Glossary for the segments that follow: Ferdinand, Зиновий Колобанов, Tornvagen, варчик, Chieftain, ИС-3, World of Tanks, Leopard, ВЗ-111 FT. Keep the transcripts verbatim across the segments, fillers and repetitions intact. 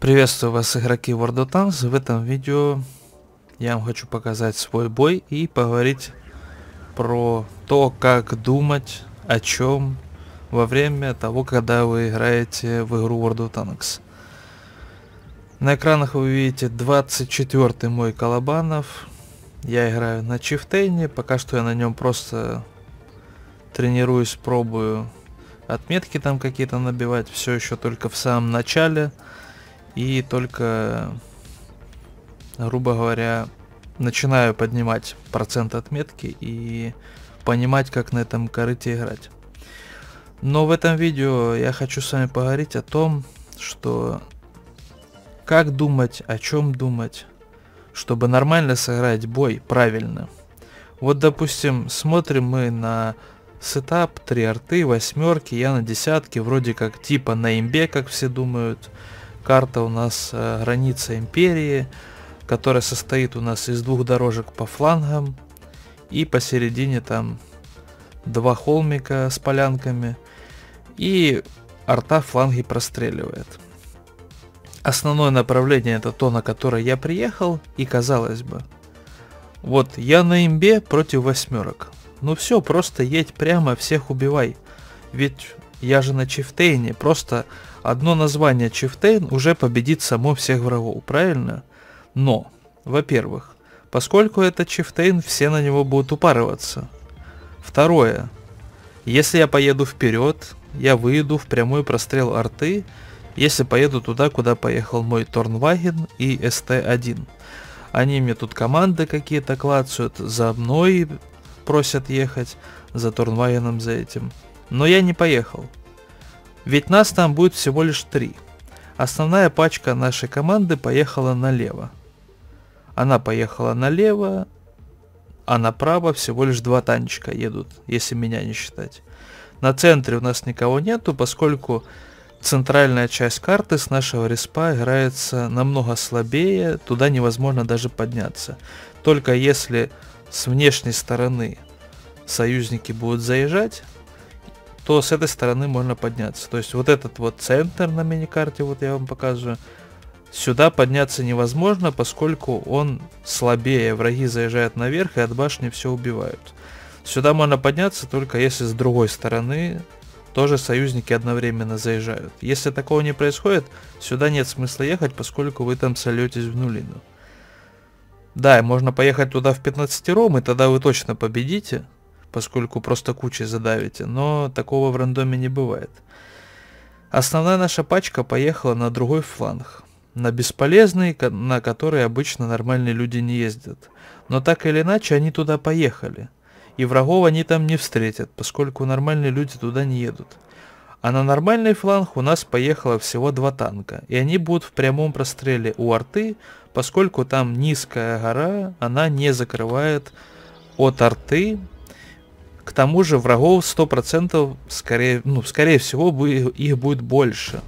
Приветствую вас, игроки World of Tanks. В этом видео я вам хочу показать свой бой и поговорить про то, как думать о чем во время того, когда вы играете в игру World of Tanks. На экранах вы видите двадцать четвёртый мой Колобанов. Я играю на Chieftain. Пока что я на нем просто тренируюсь, пробую отметки там какие-то набивать. Все еще только в самом начале. И только, грубо говоря, начинаю поднимать процент отметки и понимать, как на этом корыте играть. Но в этом видео я хочу с вами поговорить о том, что как думать, о чем думать, чтобы нормально сыграть бой правильно. Вот, допустим, смотрим мы на сетап, три арты, восьмерки, я на десятке, вроде как типа на имбе, как все думают. Карта у нас э, граница империи, которая состоит у нас из двух дорожек по флангам и посередине там два холмика с полянками, и арта фланги простреливает. Основное направление это то, на которое я приехал, и казалось бы, вот я на имбе против восьмерок. Ну все, просто едь прямо, всех убивай. Ведь я же на Chieftain, просто одно название Chieftain уже победит само всех врагов, правильно? Но, во-первых, поскольку это Chieftain, все на него будут упарываться. Второе, если я поеду вперед, я выйду в прямой прострел арты, если поеду туда, куда поехал мой Tornvagen и эс тэ один. Они мне тут команды какие-то клацают, за мной просят ехать, за Tornvagen'ом, за этим. Но я не поехал. Ведь нас там будет всего лишь три. Основная пачка нашей команды поехала налево. Она поехала налево, а направо всего лишь два танчика едут, если меня не считать. На центре у нас никого нету, поскольку центральная часть карты с нашего респа играется намного слабее, туда невозможно даже подняться. Только если с внешней стороны союзники будут заезжать, то с этой стороны можно подняться. То есть вот этот вот центр на миникарте, вот я вам показываю, сюда подняться невозможно, поскольку он слабее, враги заезжают наверх и от башни все убивают. Сюда можно подняться только если с другой стороны тоже союзники одновременно заезжают. Если такого не происходит, сюда нет смысла ехать, поскольку вы там сольетесь в нулину. Да, можно поехать туда в пятнадцатером, и тогда вы точно победите, поскольку просто кучей задавите, но такого в рандоме не бывает. Основная наша пачка поехала на другой фланг, на бесполезный, на который обычно нормальные люди не ездят. Но так или иначе они туда поехали, и врагов они там не встретят, поскольку нормальные люди туда не едут. А на нормальный фланг у нас поехало всего два танка, и они будут в прямом простреле у арты, поскольку там низкая гора, она не закрывает от арты. К тому же врагов сто процентов скорее, ну, скорее всего их будет больше.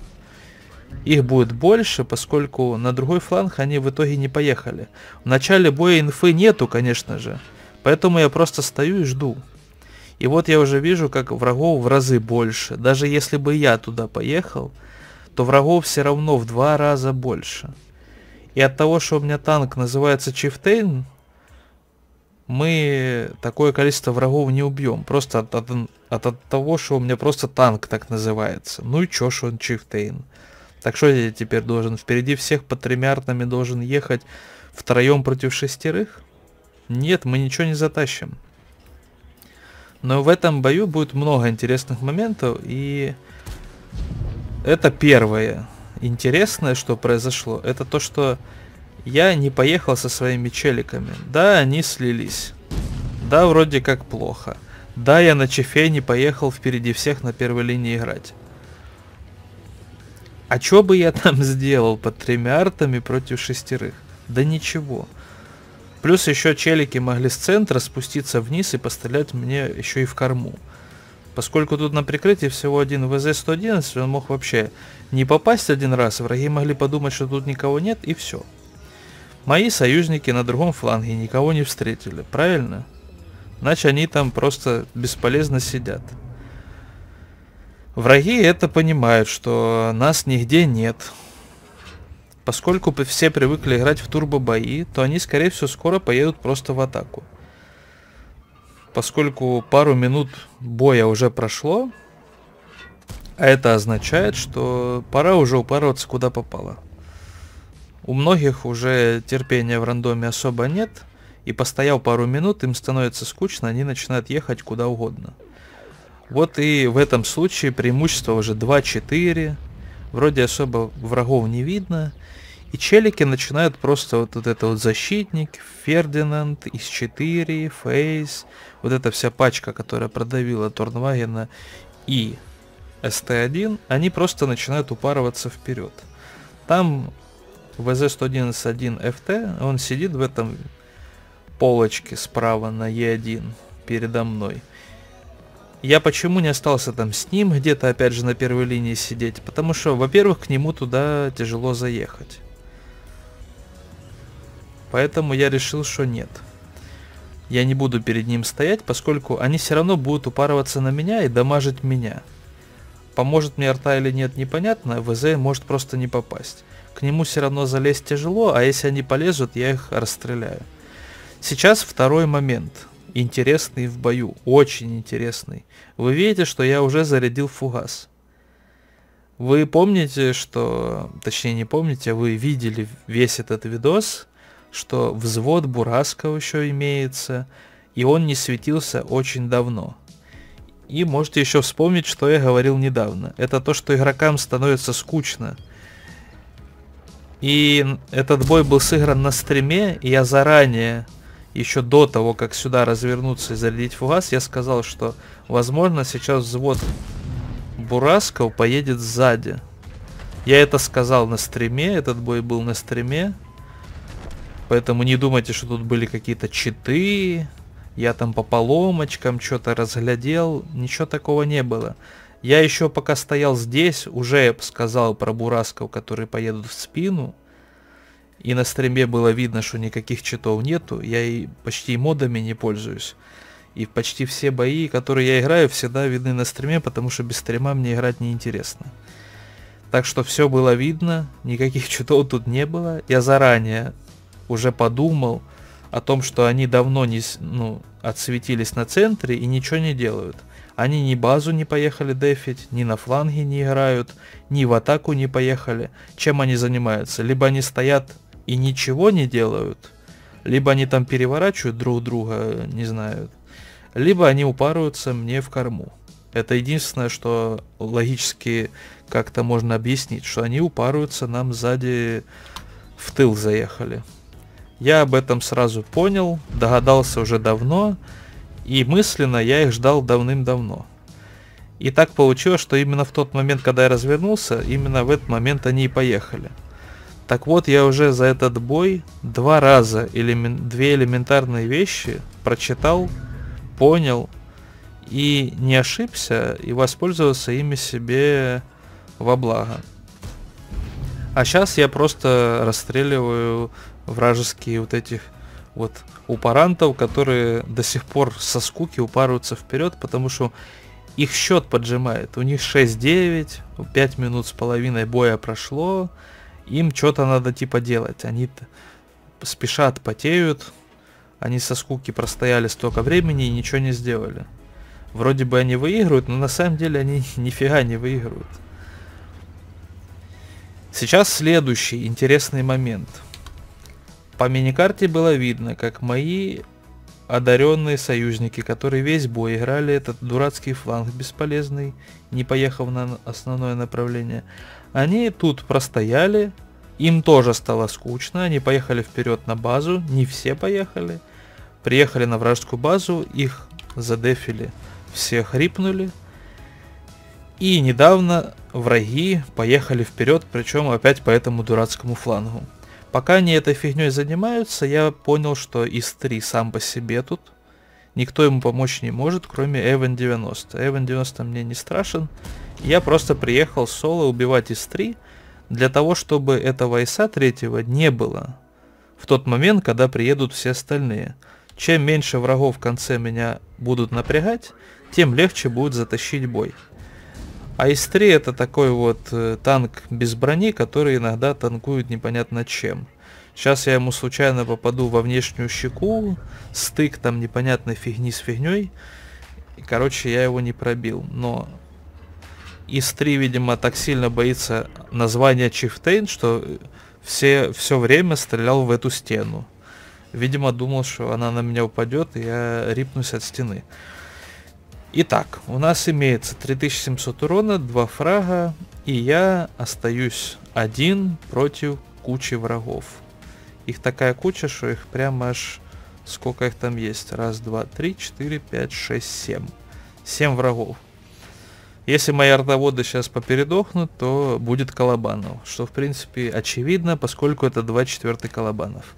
Их будет больше, поскольку на другой фланг они в итоге не поехали. В начале боя инфы нету, конечно же. Поэтому я просто стою и жду. И вот я уже вижу, как врагов в разы больше. Даже если бы я туда поехал, то врагов все равно в два раза больше. И от того, что у меня танк называется Chieftain, мы такое количество врагов не убьем. Просто от, от, от, от того, что у меня просто танк так называется. Ну и чё, что он Chieftain. Так что я теперь должен? Впереди всех по тремя артами должен ехать втроем против шестерых? Нет, мы ничего не затащим. Но в этом бою будет много интересных моментов. И это первое интересное, что произошло. Это то, что я не поехал со своими челиками. Да, они слились. Да, вроде как плохо. Да, я на Чифе не поехал впереди всех на первой линии играть. А чё бы я там сделал под тремя артами против шестерых? Да ничего. Плюс еще челики могли с центра спуститься вниз и пострелять мне еще и в корму. Поскольку тут на прикрытии всего один вэ зэ сто одиннадцать, он мог вообще не попасть один раз. Враги могли подумать, что тут никого нет, и все. Мои союзники на другом фланге никого не встретили, правильно? Иначе они там просто бесполезно сидят. Враги это понимают, что нас нигде нет. Поскольку все привыкли играть в турбо-бои, то они, скорее всего, скоро поедут просто в атаку. Поскольку пару минут боя уже прошло, а это означает, что пора уже упарываться куда попало. У многих уже терпения в рандоме особо нет, и постояв пару минут, им становится скучно, они начинают ехать куда угодно. Вот и в этом случае преимущество уже два-четыре, вроде особо врагов не видно, и челики начинают просто вот, вот это вот защитник, Фердинанд, ИС четыре, Фейс, вот эта вся пачка, которая продавила Торнвагена и эс тэ один, они просто начинают упарываться вперед. Там вэ зэ сто одиннадцать эф тэ, он сидит в этом полочке справа на е один передо мной. Я почему не остался там с ним, где-то опять же на первой линии сидеть? Потому что, во-первых, к нему туда тяжело заехать. Поэтому я решил, что нет. Я не буду перед ним стоять, поскольку они все равно будут упарываться на меня и дамажить меня. Поможет мне арта или нет, непонятно, вэ зэ может просто не попасть. К нему все равно залезть тяжело, а если они полезут, я их расстреляю. Сейчас второй момент. Интересный в бою, очень интересный. Вы видите, что я уже зарядил фугас. Вы помните, что... Точнее, не помните, вы видели весь этот видос, что взвод Buraskovy еще имеется, и он не светился очень давно. И можете еще вспомнить, что я говорил недавно. Это то, что игрокам становится скучно. И этот бой был сыгран на стриме, и я заранее... Еще до того, как сюда развернуться и зарядить фугас, я сказал, что, возможно, сейчас взвод Buraskovy поедет сзади. Я это сказал на стриме, этот бой был на стриме. Поэтому не думайте, что тут были какие-то читы, я там по поломочкам что-то разглядел, ничего такого не было. Я еще пока стоял здесь, уже сказал про Buraskovy, которые поедут в спину. И на стриме было видно, что никаких читов нету, я и почти модами не пользуюсь. И почти все бои, которые я играю, всегда видны на стриме, потому что без стрима мне играть неинтересно. Так что все было видно, никаких читов тут не было. Я заранее уже подумал о том, что они давно не, ну, отсветились на центре и ничего не делают. Они ни базу не поехали дефить, ни на фланге не играют, ни в атаку не поехали. Чем они занимаются? Либо они стоят... и ничего не делают, либо они там переворачивают друг друга, не знаю, либо они упарываются мне в корму. Это единственное, что логически как-то можно объяснить, что они упарываются нам сзади, в тыл заехали. Я об этом сразу понял, догадался уже давно, и мысленно я их ждал давным-давно. И так получилось, что именно в тот момент, когда я развернулся, именно в этот момент они и поехали. Так вот, я уже за этот бой два раза элемент, две элементарные вещи прочитал, понял и не ошибся, и воспользовался ими себе во благо. А сейчас я просто расстреливаю вражеские вот этих вот упарантов, которые до сих пор со скуки упарываются вперед, потому что их счет поджимает. У них шесть-девять, пять минут с половиной боя прошло. Им что-то надо типа делать, они спешат, потеют, они со скуки простояли столько времени и ничего не сделали. Вроде бы они выигрывают, но на самом деле они нифига не выигрывают. Сейчас следующий интересный момент. По миникарте было видно, как мои одаренные союзники, которые весь бой играли этот дурацкий фланг бесполезный, не поехав на основное направление, они тут простояли, им тоже стало скучно, они поехали вперед на базу, не все поехали, приехали на вражескую базу, их задефили, все хрипнули, и недавно враги поехали вперед, причем опять по этому дурацкому флангу. Пока они этой фигней занимаются, я понял, что ИС три сам по себе тут, никто ему помочь не может, кроме Even девяносто. Even девяносто мне не страшен. Я просто приехал соло убивать ИС три для того, чтобы этого ИСа третьего не было в тот момент, когда приедут все остальные. Чем меньше врагов в конце меня будут напрягать, тем легче будет затащить бой. А ИС-три это такой вот танк без брони, который иногда танкует непонятно чем. Сейчас я ему случайно попаду во внешнюю щеку, стык там непонятной фигни с фигней. И, короче, я его не пробил. Но ИС-три, видимо, так сильно боится названия Chieftain, что все, все время стрелял в эту стену. Видимо, думал, что она на меня упадет, и я рипнусь от стены. Итак, у нас имеется три тысячи семьсот урона, два фрага, и я остаюсь один против кучи врагов. Их такая куча, что их прямо аж... Сколько их там есть? Раз, два, три, четыре, пять, шесть, семь. Семь врагов. Если мои ордоводы сейчас попередохнут, то будет Колобанов. Что, в принципе, очевидно, поскольку это два четвертых Колобанов.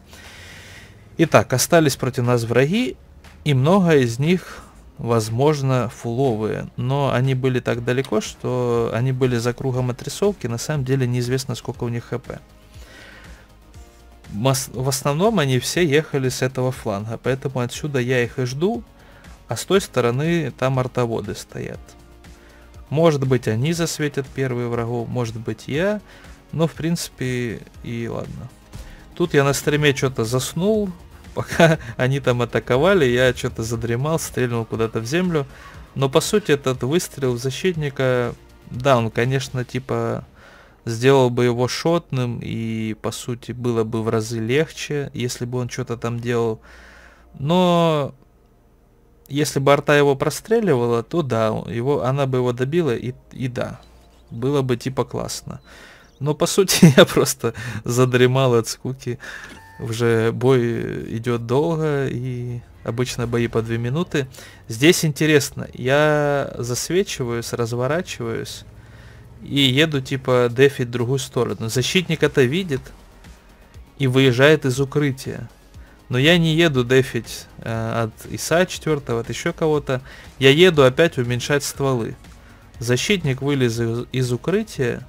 Итак, остались против нас враги, и много из них... возможно, фуловые, но они были так далеко, что они были за кругом отрисовки, на самом деле неизвестно, сколько у них хп. В основном они все ехали с этого фланга, поэтому отсюда я их и жду, а с той стороны там артоводы стоят. Может быть, они засветят первые врагов, может быть, я, но в принципе и ладно. Тут я на стриме что-то заснул. Пока они там атаковали, я что-то задремал, стрельнул куда-то в землю. Но по сути этот выстрел в защитника, да, он, конечно, типа сделал бы его шотным, и по сути было бы в разы легче, если бы он что-то там делал. Но если бы арта его простреливала, то да, его, она бы его добила, и, и да, было бы типа классно. Но по сути я просто задремал от скуки. Уже бой идет долго, и обычно бои по две минуты. Здесь интересно, я засвечиваюсь, разворачиваюсь и еду типа дефить в другую сторону. Защитник это видит и выезжает из укрытия. Но я не еду дефить э, от ИСа четыре, от еще кого-то. Я еду опять уменьшать стволы. Защитник вылез из, из укрытия.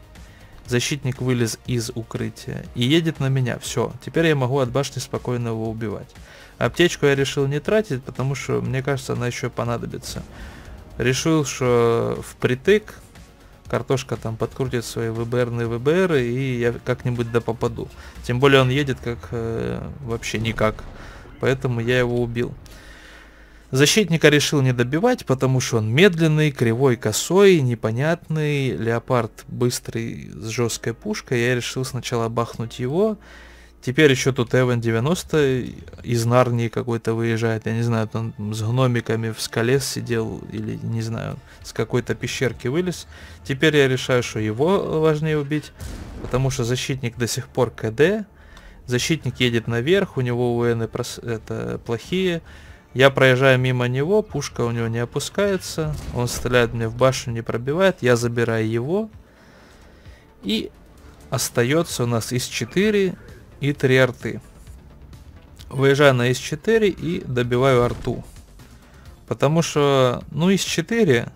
Защитник вылез из укрытия и едет на меня. Все, теперь я могу от башни спокойно его убивать. Аптечку я решил не тратить, потому что, мне кажется, она еще понадобится. Решил, что впритык картошка там подкрутит свои ВБРные ВБРы, и я как-нибудь да попаду. Тем более он едет как э, вообще никак, поэтому я его убил. Защитника решил не добивать, потому что он медленный, кривой, косой, непонятный. Леопард быстрый, с жесткой пушкой. Я решил сначала бахнуть его. Теперь еще тут Even девяносто из Нарнии какой-то выезжает. Я не знаю, он с гномиками в скале сидел или, не знаю, с какой-то пещерки вылез. Теперь я решаю, что его важнее убить, потому что защитник до сих пор КД. Защитник едет наверх, у него УНы это плохие. Я проезжаю мимо него, пушка у него не опускается, он стреляет мне в башню, не пробивает, я забираю его. И остается у нас ИС четыре и три арты. Выезжаю на ИС четыре и добиваю арту. Потому что, ну, ИС четыре,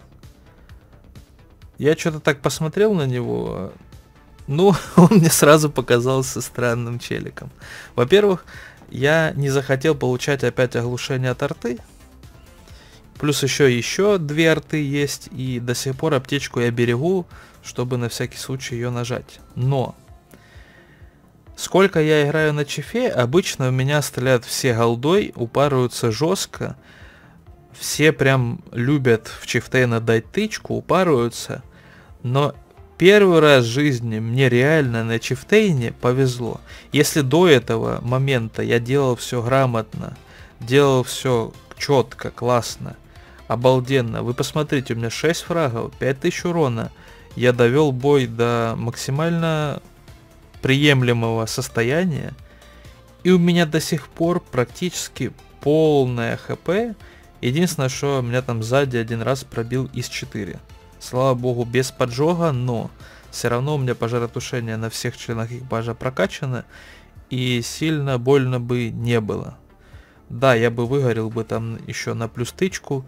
я что-то так посмотрел на него, ну, он мне сразу показался странным челиком. Во-первых, я не захотел получать опять оглушение от арты. Плюс еще еще две арты есть, и до сих пор аптечку я берегу, чтобы на всякий случай ее нажать. Но сколько я играю на чифе, обычно у меня стреляют все голдой, упарываются жестко. Все прям любят в Chieftain дать тычку, упарываются. Но первый раз в жизни мне реально на Chieftain повезло. Если до этого момента я делал все грамотно, делал все четко, классно, обалденно. Вы посмотрите, у меня шесть фрагов, пять тысяч урона. Я довел бой до максимально приемлемого состояния. И у меня до сих пор практически полное хп. Единственное, что меня там сзади один раз пробил ИС четыре. Слава богу, без поджога, но все равно у меня пожаротушение на всех членах экипажа прокачано, и сильно больно бы не было. Да, я бы выгорел бы там еще на плюс тычку,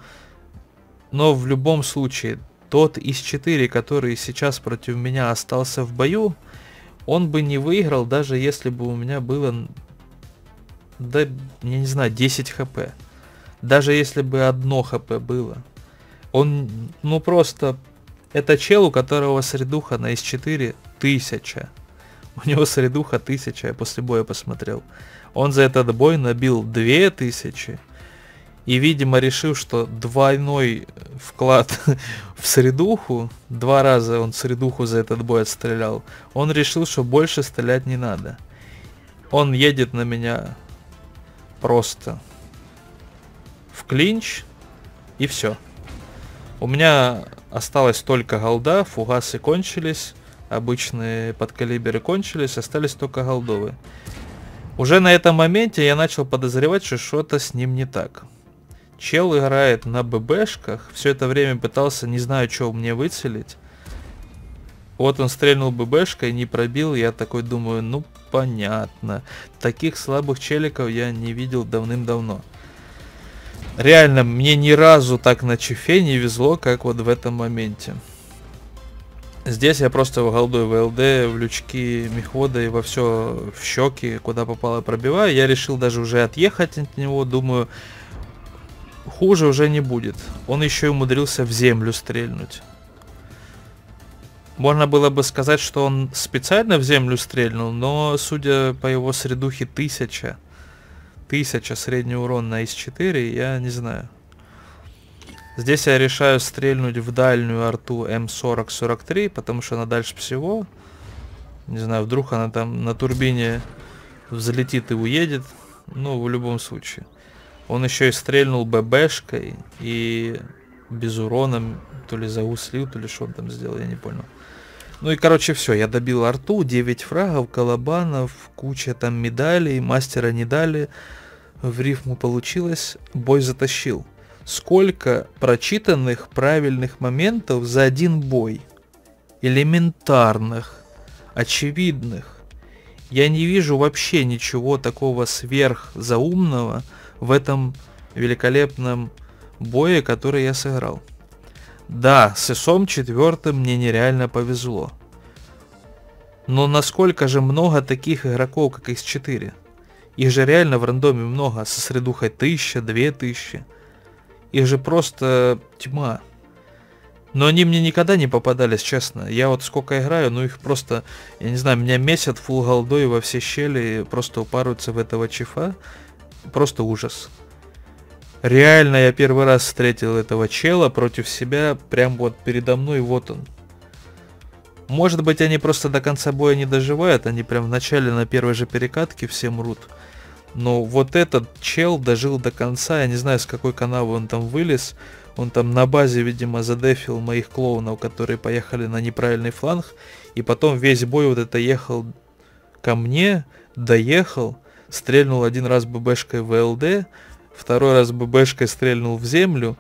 но в любом случае, тот ИС четыре, который сейчас против меня остался в бою, он бы не выиграл, даже если бы у меня было, да, я не знаю, десять хп. Даже если бы одно хп было. Он, ну, просто Это чел, у которого средуха на ИС четыре тысяча. У него средуха тысяча, я после боя посмотрел. Он за этот бой набил две тысячи. И, видимо, решил, что двойной вклад в средуху, два раза он средуху за этот бой отстрелял, он решил, что больше стрелять не надо. Он едет на меня просто в клинч, и все. У меня осталась только голда, фугасы кончились, обычные подкалиберы кончились, остались только голдовые. Уже на этом моменте я начал подозревать, что что-то с ним не так. Чел играет на ББшках, все это время пытался, не знаю, что мне выцелить. Вот он стрельнул ББшкой, не пробил, я такой думаю, ну понятно. Таких слабых челиков я не видел давным-давно. Реально, мне ни разу так на чифе не везло, как вот в этом моменте. Здесь я просто в голду и в ЛД, в лючки мехвода и во все, в щеки, куда попало, пробиваю. Я решил даже уже отъехать от него, думаю... Хуже уже не будет. Он еще и умудрился в землю стрельнуть. Можно было бы сказать, что он специально в землю стрельнул, но, судя по его средухе, тысяча. Тысяча средний урон на ИС четыре, я не знаю. Здесь я решаю стрельнуть в дальнюю арту М сорок сорок три, потому что она дальше всего. Не знаю, вдруг она там на турбине взлетит и уедет. Ну, в любом случае. Он еще и стрельнул ББшкой и без урона, то ли зауслил, то ли что он там сделал, я не понял. Ну и короче все, я добил арту, девять фрагов, колобанов, куча там медалей, мастера не дали, в рифму получилось, бой затащил. Сколько прочитанных правильных моментов за один бой, элементарных, очевидных. Я не вижу вообще ничего такого сверхзаумного в этом великолепном бое, который я сыграл. Да, с ИСом четыре мне нереально повезло. Но насколько же много таких игроков, как ИС четыре? Их же реально в рандоме много, со средухой тысяча, две тысячи. Их же просто тьма. Но они мне никогда не попадались, честно. Я вот сколько играю, ну их просто, я не знаю, меня месят фулл голдой во все щели, просто упарываются в этого чифа. Просто ужас. Реально я первый раз встретил этого чела против себя, прям вот передо мной, вот он. Может быть, они просто до конца боя не доживают, они прям в начале на первой же перекатке все мрут. Но вот этот чел дожил до конца, я не знаю, с какой канавы он там вылез. Он там на базе, видимо, задефил моих клоунов, которые поехали на неправильный фланг. И потом весь бой вот это ехал ко мне, доехал. Стрельнул один раз ББшкой в ЛД, второй раз ББшкой стрельнул в землю,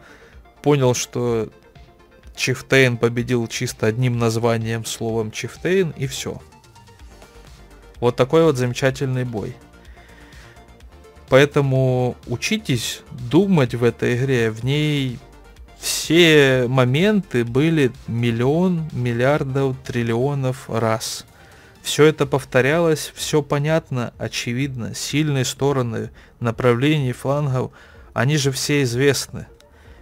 понял, что Chieftain победил чисто одним названием, словом Chieftain, и все. Вот такой вот замечательный бой. Поэтому учитесь думать в этой игре, в ней все моменты были миллион, миллиардов, триллионов раз. Все это повторялось, все понятно, очевидно, сильные стороны, направлений, флангов, они же все известны.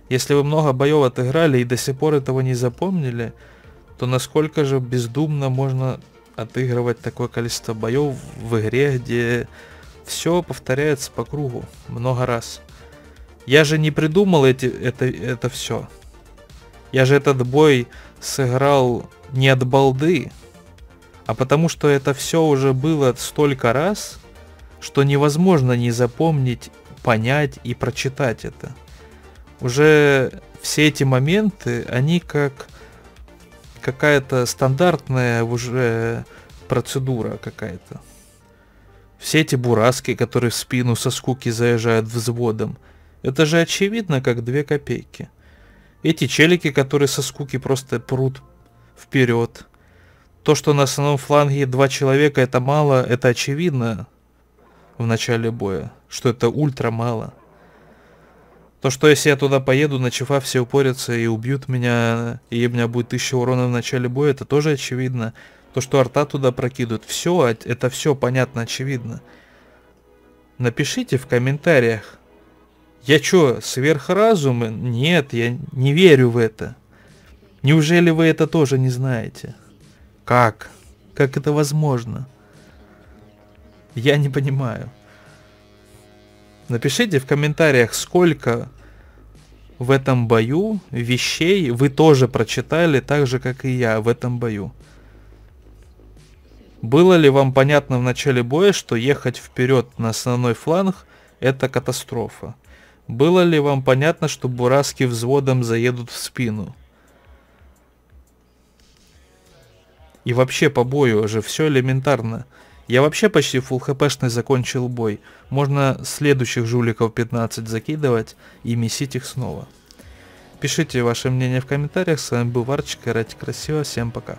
Если вы много боев отыграли и до сих пор этого не запомнили, то насколько же бездумно можно отыгрывать такое количество боев в игре, где все повторяется по кругу много раз. Я же не придумал эти, это, это все. Я же этот бой сыграл не от балды, а потому что это все уже было столько раз, что невозможно не запомнить, понять и прочитать это. Уже все эти моменты, они как какая-то стандартная уже процедура какая-то. Все эти бураски, которые в спину со скуки заезжают взводом, это же очевидно, как две копейки. Эти челики, которые со скуки просто прут вперед. То, что на основном фланге два человека, это мало, это очевидно в начале боя, что это ультра мало. То, что если я туда поеду, на чифа все упорятся и убьют меня, и у меня будет тысяча урона в начале боя, это тоже очевидно. То, что арта туда прокидывают, все, это все понятно, очевидно. Напишите в комментариях, я чё, сверхразум? Нет, я не верю в это. Неужели вы это тоже не знаете? Как? Как это возможно? Я не понимаю. Напишите в комментариях, сколько в этом бою вещей вы тоже прочитали, так же, как и я, в этом бою. Было ли вам понятно в начале боя, что ехать вперед на основной фланг – это катастрофа? Было ли вам понятно, что бураски взводом заедут в спину? И вообще по бою же все элементарно. Я вообще почти фулл хпшный закончил бой. Можно следующих жуликов пятнадцать закидывать и месить их снова. Пишите ваше мнение в комментариях. С вами был Варчик. Играйте красиво. Всем пока.